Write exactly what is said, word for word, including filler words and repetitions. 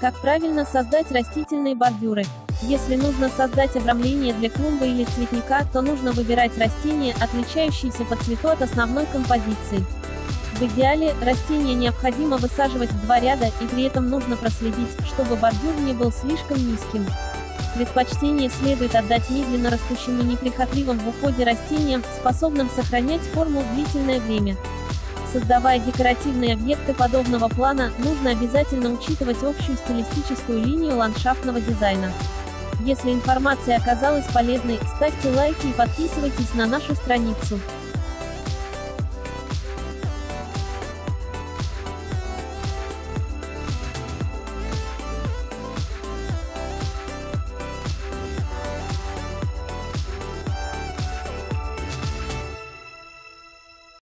Как правильно создать растительные бордюры? Если нужно создать обрамление для клумбы или цветника, то нужно выбирать растения, отличающиеся по цвету от основной композиции. В идеале, растения необходимо высаживать в два ряда, и при этом нужно проследить, чтобы бордюр не был слишком низким. Предпочтение следует отдать медленно растущим и неприхотливым в уходе растениям, способным сохранять форму длительное время. Создавая декоративные объекты подобного плана, нужно обязательно учитывать общую стилистическую линию ландшафтного дизайна. Если информация оказалась полезной, ставьте лайки и подписывайтесь на нашу страницу.